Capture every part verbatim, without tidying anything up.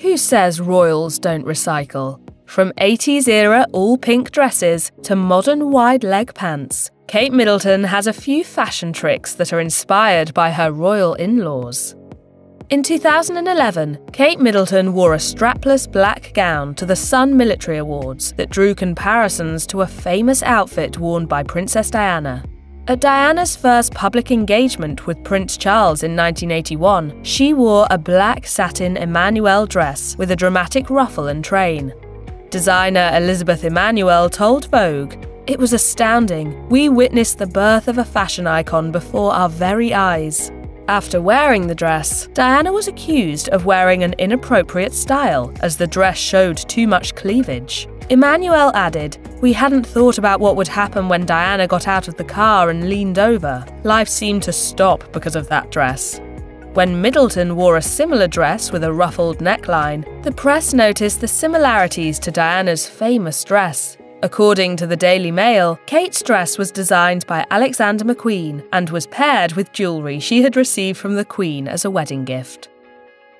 Who says royals don't recycle? From eighties era all-pink dresses to modern wide-leg pants, Kate Middleton has a few fashion tricks that are inspired by her royal in-laws. In two thousand eleven, Kate Middleton wore a strapless black gown to the Sun Military Awards that drew comparisons to a famous outfit worn by Princess Diana. At Diana's first public engagement with Prince Charles in nineteen eighty-one, she wore a black satin Emmanuel dress with a dramatic ruffle and train. Designer Elizabeth Emmanuel told Vogue, "It was astounding. We witnessed the birth of a fashion icon before our very eyes." After wearing the dress, Diana was accused of wearing an inappropriate style, as the dress showed too much cleavage. Emmanuel added, "We hadn't thought about what would happen when Diana got out of the car and leaned over. Life seemed to stop because of that dress." When Middleton wore a similar dress with a ruffled neckline, the press noticed the similarities to Diana's famous dress. According to the Daily Mail, Kate's dress was designed by Alexander McQueen and was paired with jewellery she had received from the Queen as a wedding gift.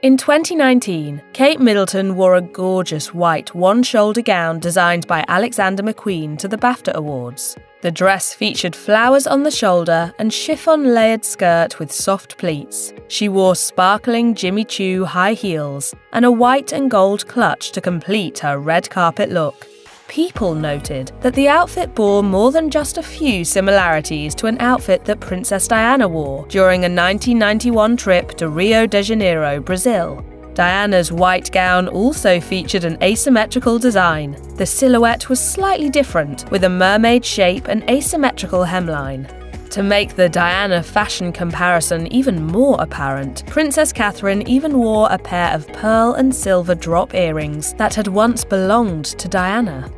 In twenty nineteen, Kate Middleton wore a gorgeous white one-shoulder gown designed by Alexander McQueen to the BAFTA Awards. The dress featured flowers on the shoulder and chiffon layered skirt with soft pleats. She wore sparkling Jimmy Choo high heels and a white and gold clutch to complete her red carpet look. People noted that the outfit bore more than just a few similarities to an outfit that Princess Diana wore during a nineteen ninety-one trip to Rio de Janeiro, Brazil. Diana's white gown also featured an asymmetrical design. The silhouette was slightly different, with a mermaid shape and asymmetrical hemline. To make the Diana fashion comparison even more apparent, Princess Catherine even wore a pair of pearl and silver drop earrings that had once belonged to Diana.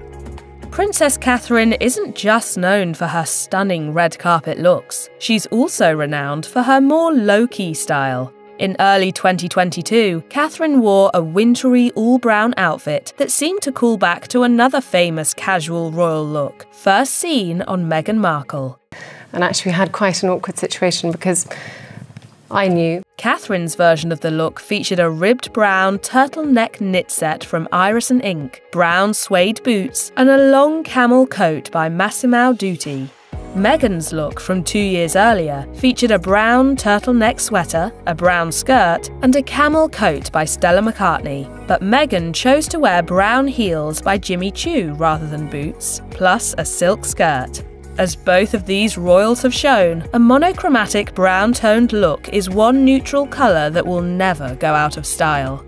Princess Catherine isn't just known for her stunning red carpet looks, she's also renowned for her more low-key style. In early twenty twenty-two, Catherine wore a wintry all-brown outfit that seemed to call back to another famous casual royal look, first seen on Meghan Markle. And actually we had quite an awkward situation because I knew. Catherine's version of the look featured a ribbed brown turtleneck knit set from Iris and Ink, brown suede boots, and a long camel coat by Massimo Dutti. Meghan's look from two years earlier featured a brown turtleneck sweater, a brown skirt, and a camel coat by Stella McCartney. But Meghan chose to wear brown heels by Jimmy Choo rather than boots, plus a silk skirt. As both of these royals have shown, a monochromatic brown-toned look is one neutral colour that will never go out of style.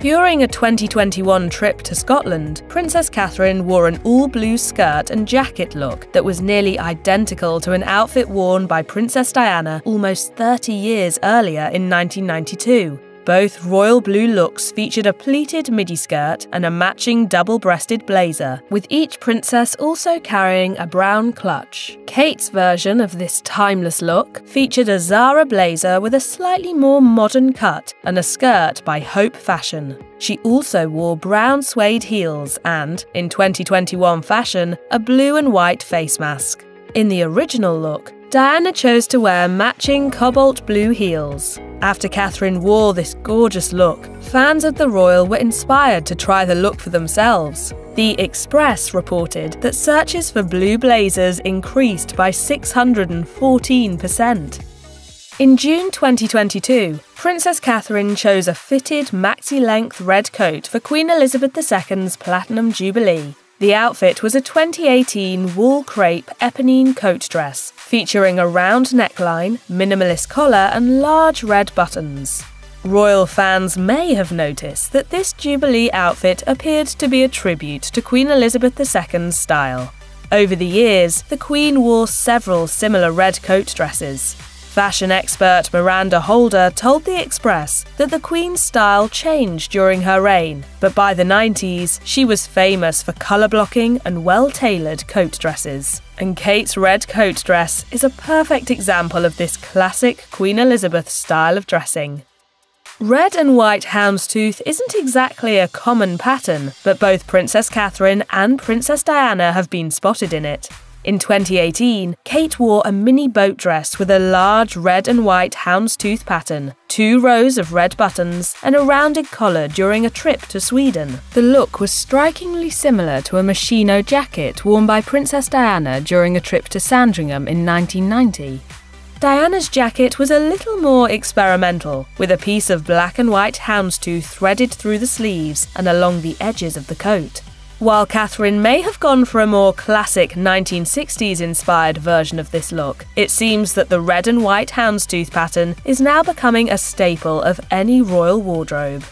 During a twenty twenty-one trip to Scotland, Princess Catherine wore an all-blue skirt and jacket look that was nearly identical to an outfit worn by Princess Diana almost thirty years earlier in nineteen ninety-two. Both royal blue looks featured a pleated midi skirt and a matching double-breasted blazer, with each princess also carrying a brown clutch. Kate's version of this timeless look featured a Zara blazer with a slightly more modern cut and a skirt by Hope Fashion. She also wore brown suede heels and, in twenty twenty-one fashion, a blue and white face mask. In the original look, Diana chose to wear matching cobalt blue heels. After Catherine wore this gorgeous look, fans of the royal were inspired to try the look for themselves. The Express reported that searches for blue blazers increased by six hundred fourteen percent. In June twenty twenty-two, Princess Catherine chose a fitted maxi-length red coat for Queen Elizabeth the second's Platinum Jubilee. The outfit was a twenty eighteen wool crepe Eponine coat dress, featuring a round neckline, minimalist collar and large red buttons. Royal fans may have noticed that this Jubilee outfit appeared to be a tribute to Queen Elizabeth the second's style. Over the years, the Queen wore several similar red coat dresses. Fashion expert Miranda Holder told The Express that the Queen's style changed during her reign, but by the nineties, she was famous for colour-blocking and well-tailored coat dresses. And Kate's red coat dress is a perfect example of this classic Queen Elizabeth style of dressing. Red and white houndstooth isn't exactly a common pattern, but both Princess Catherine and Princess Diana have been spotted in it. In twenty eighteen, Kate wore a mini boat dress with a large red and white houndstooth pattern, two rows of red buttons, and a rounded collar during a trip to Sweden. The look was strikingly similar to a Moschino jacket worn by Princess Diana during a trip to Sandringham in nineteen ninety. Diana's jacket was a little more experimental, with a piece of black and white houndstooth threaded through the sleeves and along the edges of the coat. While Catherine may have gone for a more classic nineteen sixties-inspired version of this look, it seems that the red and white houndstooth pattern is now becoming a staple of any royal wardrobe.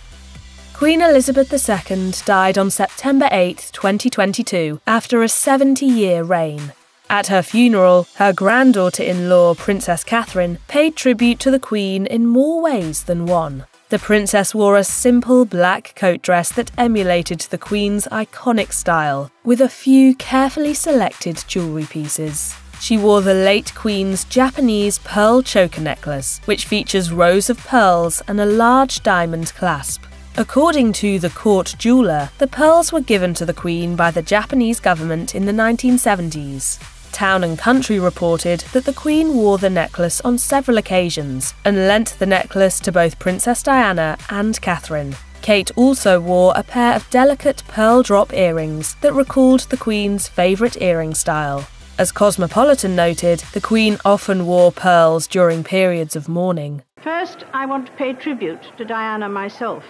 Queen Elizabeth the Second died on September eighth, twenty twenty-two, after a seventy-year reign. At her funeral, her granddaughter-in-law, Princess Catherine, paid tribute to the Queen in more ways than one. The princess wore a simple black coat dress that emulated the Queen's iconic style, with a few carefully selected jewellery pieces. She wore the late Queen's Japanese pearl choker necklace, which features rows of pearls and a large diamond clasp. According to the court jeweller, the pearls were given to the Queen by the Japanese government in the nineteen seventies. Town and Country reported that the Queen wore the necklace on several occasions and lent the necklace to both Princess Diana and Catherine. Kate also wore a pair of delicate pearl drop earrings that recalled the Queen's favourite earring style. As Cosmopolitan noted, the Queen often wore pearls during periods of mourning. First, I want to pay tribute to Diana myself.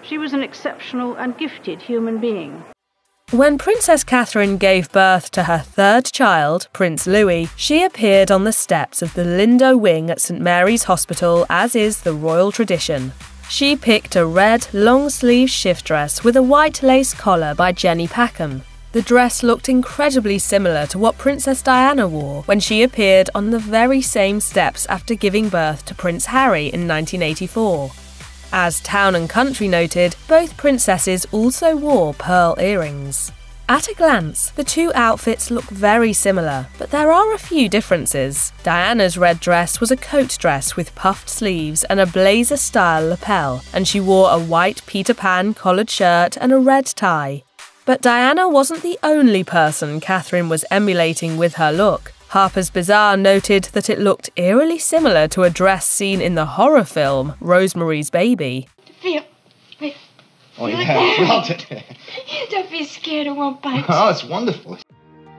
She was an exceptional and gifted human being. When Princess Catherine gave birth to her third child, Prince Louis, she appeared on the steps of the Lindo Wing at Saint Mary's Hospital, as is the royal tradition. She picked a red, long-sleeved shift dress with a white lace collar by Jenny Packham. The dress looked incredibly similar to what Princess Diana wore when she appeared on the very same steps after giving birth to Prince Harry in nineteen eighty-four. As Town and Country noted, both princesses also wore pearl earrings. At a glance, the two outfits look very similar, but there are a few differences. Diana's red dress was a coat dress with puffed sleeves and a blazer-style lapel, and she wore a white Peter Pan collared shirt and a red tie. But Diana wasn't the only person Catherine was emulating with her look. Harper's Bazaar noted that it looked eerily similar to a dress seen in the horror film Rosemary's Baby. Feel, feel oh, you yeah, felt it. Don't be scared, it won't bite you. Oh, it's wonderful.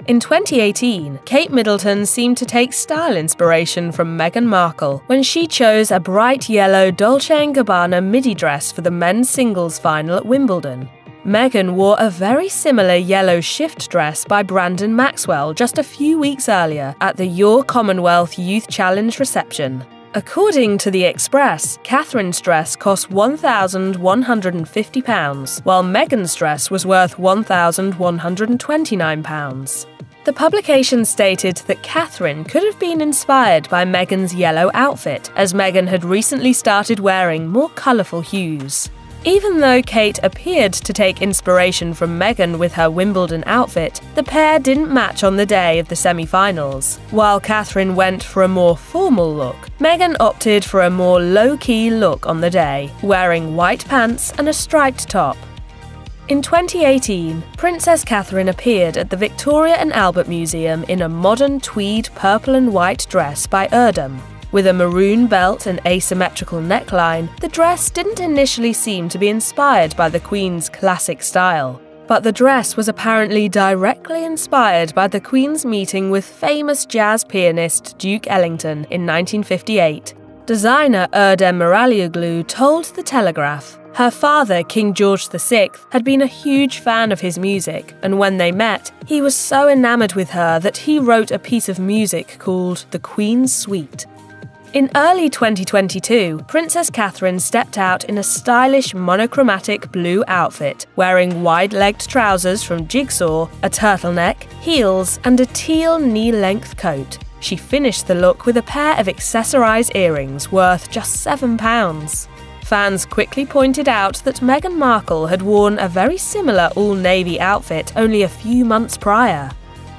In twenty eighteen, Kate Middleton seemed to take style inspiration from Meghan Markle when she chose a bright yellow Dolce and Gabbana midi dress for the men's singles final at Wimbledon. Meghan wore a very similar yellow shift dress by Brandon Maxwell just a few weeks earlier at the Your Commonwealth Youth Challenge reception. According to The Express, Catherine's dress cost one thousand one hundred and fifty pounds, while Meghan's dress was worth one thousand one hundred and twenty-nine pounds. The publication stated that Catherine could have been inspired by Meghan's yellow outfit, as Meghan had recently started wearing more colourful hues. Even though Kate appeared to take inspiration from Meghan with her Wimbledon outfit, the pair didn't match on the day of the semi-finals. While Catherine went for a more formal look, Meghan opted for a more low-key look on the day, wearing white pants and a striped top. In twenty eighteen, Princess Catherine appeared at the Victoria and Albert Museum in a modern tweed purple and white dress by Erdem. With a maroon belt and asymmetrical neckline, the dress didn't initially seem to be inspired by the Queen's classic style. But the dress was apparently directly inspired by the Queen's meeting with famous jazz pianist Duke Ellington in nineteen fifty-eight. Designer Erdem Moralioglu told The Telegraph, her father, King George the Sixth, had been a huge fan of his music, and when they met, he was so enamoured with her that he wrote a piece of music called The Queen's Suite. In early twenty twenty-two, Princess Catherine stepped out in a stylish monochromatic blue outfit, wearing wide-legged trousers from Jigsaw, a turtleneck, heels, and a teal knee-length coat. She finished the look with a pair of accessorised earrings worth just seven pounds. Fans quickly pointed out that Meghan Markle had worn a very similar all-navy outfit only a few months prior.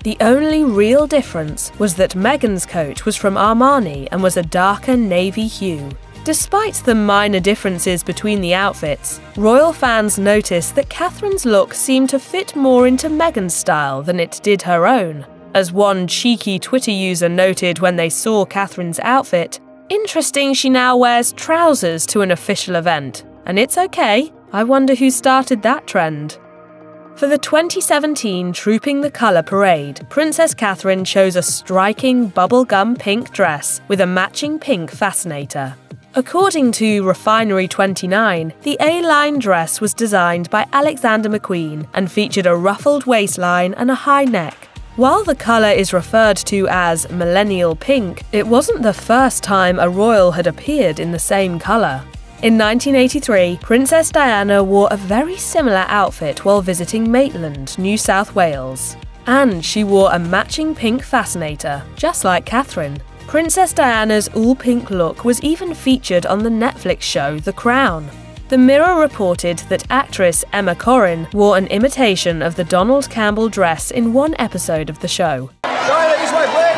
The only real difference was that Meghan's coat was from Armani and was a darker navy hue. Despite the minor differences between the outfits, royal fans noticed that Catherine's look seemed to fit more into Meghan's style than it did her own. As one cheeky Twitter user noted when they saw Catherine's outfit, "Interesting she now wears trousers to an official event. And it's okay, I wonder who started that trend." For the twenty seventeen Trooping the Colour parade, Princess Catherine chose a striking bubblegum pink dress with a matching pink fascinator. According to Refinery twenty-nine, the A-line dress was designed by Alexander McQueen and featured a ruffled waistline and a high neck. While the colour is referred to as Millennial Pink, it wasn't the first time a royal had appeared in the same colour. In nineteen eighty-three, Princess Diana wore a very similar outfit while visiting Maitland, New South Wales. And she wore a matching pink fascinator, just like Catherine. Princess Diana's all-pink look was even featured on the Netflix show The Crown. The Mirror reported that actress Emma Corrin wore an imitation of the Donald Campbell dress in one episode of the show. Diana, this way, please.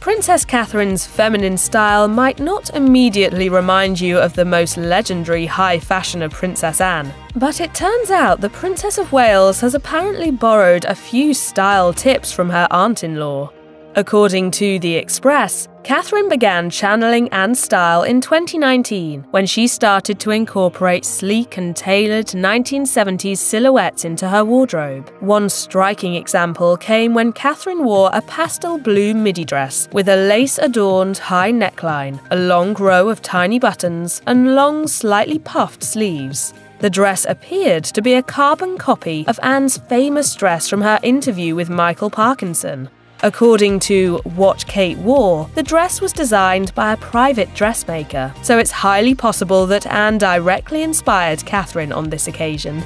Princess Catherine's feminine style might not immediately remind you of the most legendary high fashion of Princess Anne, but it turns out the Princess of Wales has apparently borrowed a few style tips from her aunt-in-law. According to The Express, Catherine began channeling Anne's style in twenty nineteen when she started to incorporate sleek and tailored nineteen seventies silhouettes into her wardrobe. One striking example came when Catherine wore a pastel blue midi dress with a lace-adorned high neckline, a long row of tiny buttons, and long, slightly puffed sleeves. The dress appeared to be a carbon copy of Anne's famous dress from her interview with Michael Parkinson. According to What Kate Wore, the dress was designed by a private dressmaker, so it's highly possible that Anne directly inspired Catherine on this occasion.